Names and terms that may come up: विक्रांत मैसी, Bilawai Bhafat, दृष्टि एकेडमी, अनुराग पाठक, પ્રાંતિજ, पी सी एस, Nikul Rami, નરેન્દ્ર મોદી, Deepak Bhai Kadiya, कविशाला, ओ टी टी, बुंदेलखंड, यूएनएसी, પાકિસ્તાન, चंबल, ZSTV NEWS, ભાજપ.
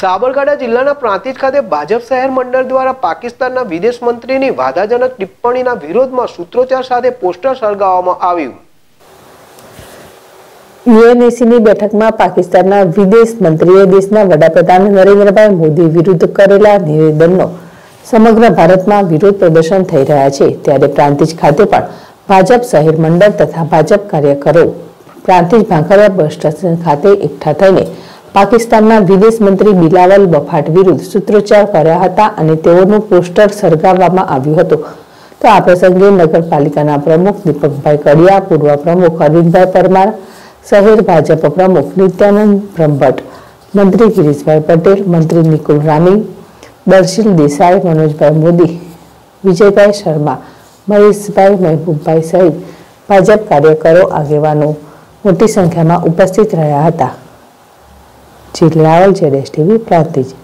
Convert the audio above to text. સાબરકાંઠા જિલ્લાના પ્રાંતિજ ખાતે ભાજપ શહેર મંડળ દ્વારા પાકિસ્તાનના વિદેશ મંત્રીની વાધાજનક ટિપ્પણીના વિરોધમાં સૂત્રોચ્ચાર સાથે પોસ્ટર સળગાવવામાં આવ્યું। यूएनएसी की बैठक में पाकिस्तान विदेश मंत्री देश वडाप्रधान नरेन्द्र भाई मोदी विरुद्ध करेला निवेदनों समग्र भारत में विरोध प्रदर्शन थी रहा है। त्यारे प्रांतिज खाते पर भाजप शहर मंडल तथा भाजप कार्यकरो प्रांतिज भांकरिया बस स्टेशन खाते एकठा थईने पाकिस्तान विदेश मंत्री बिलावल बफाट विरुद्ध सूत्रोच्चार कर्या हता अने तेओनुं पोस्टर सळगाववामां आव्युं हतुं। तो आ प्रसंगे नगरपालिकाना प्रमुख दीपक भाई कड़िया, पूर्व प्रमुख अरविंद भाई परमार, शहर भाजपा प्रमुख नित्यानंद ब्रह्मा, मंत्री गिरीशभाई पटेल, मंत्री निकुल रामी, दर्शिल देसाई, मनोज भाई मोदी, विजयभाई शर्मा, महेश भाई महबूबा सहित भाजप कार्यकरो आगेवानो मोटी संख्या में उपस्थित रहा था। जिलावल ZSTV प्रांतिज।